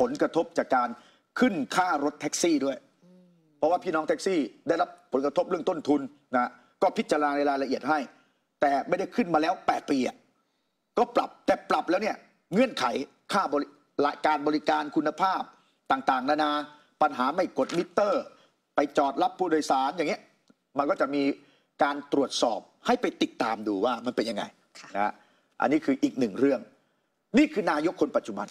ผลกระทบจากการขึ้นค่ารถแท็กซี่ด้วยเพราะว่าพี่น้องแท็กซี่ได้รับผลกระทบเรื่องต้นทุนนะก็พิจารณาในรายละเอียดให้แต่ไม่ได้ขึ้นมาแล้ว8 ปีอ่ะก็ปรับแต่ปรับแล้วเนี่ยเงื่อนไขค่าการบริการคุณภาพต่างๆนานาปัญหาไม่กดมิเตอร์ไปจอดรับผู้โดยสารอย่างเงี้ยมันก็จะมีการตรวจสอบให้ไปติดตามดูว่ามันเป็นยังไงนะอันนี้คืออีกหนึ่งเรื่องนี่คือนายกคนปัจจุบัน